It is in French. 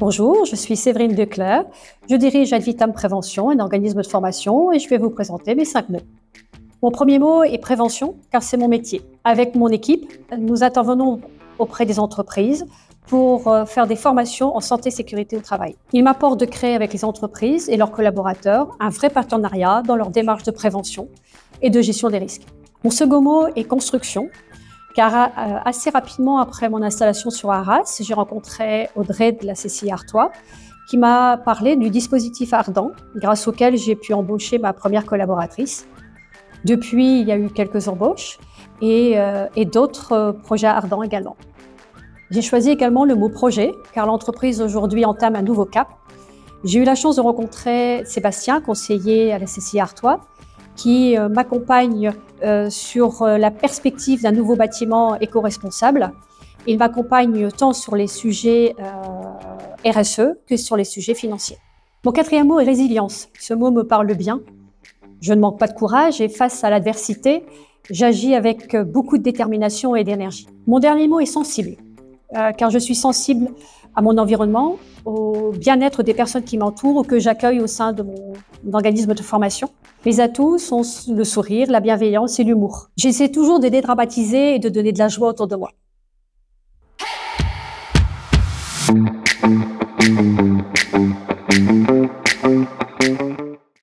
Bonjour, je suis Séverine Declercq, je dirige Advitam Prévention, un organisme de formation, et je vais vous présenter mes 5 mots. Mon premier mot est prévention, car c'est mon métier. Avec mon équipe, nous intervenons auprès des entreprises pour faire des formations en santé et sécurité au travail. Il m'apporte de créer avec les entreprises et leurs collaborateurs un vrai partenariat dans leur démarche de prévention et de gestion des risques. Mon second mot est construction, car assez rapidement après mon installation sur Arras, j'ai rencontré Audrey de la CCI Artois qui m'a parlé du dispositif ARDAN, grâce auquel j'ai pu embaucher ma première collaboratrice. Depuis, il y a eu quelques embauches et d'autres projets ARDAN également. J'ai choisi également le mot projet, car l'entreprise aujourd'hui entame un nouveau cap. J'ai eu la chance de rencontrer Sébastien, conseiller à la CCI Artois, qui m'accompagne sur la perspective d'un nouveau bâtiment éco-responsable. Il m'accompagne tant sur les sujets RSE que sur les sujets financiers. Mon quatrième mot est résilience. Ce mot me parle bien. Je ne manque pas de courage et face à l'adversité, j'agis avec beaucoup de détermination et d'énergie. Mon dernier mot est sensible, car je suis sensible à mon environnement, au bien-être des personnes qui m'entourent ou que j'accueille au sein de mon organisme de formation. Mes atouts sont le sourire, la bienveillance et l'humour. J'essaie toujours de dédramatiser et de donner de la joie autour de moi.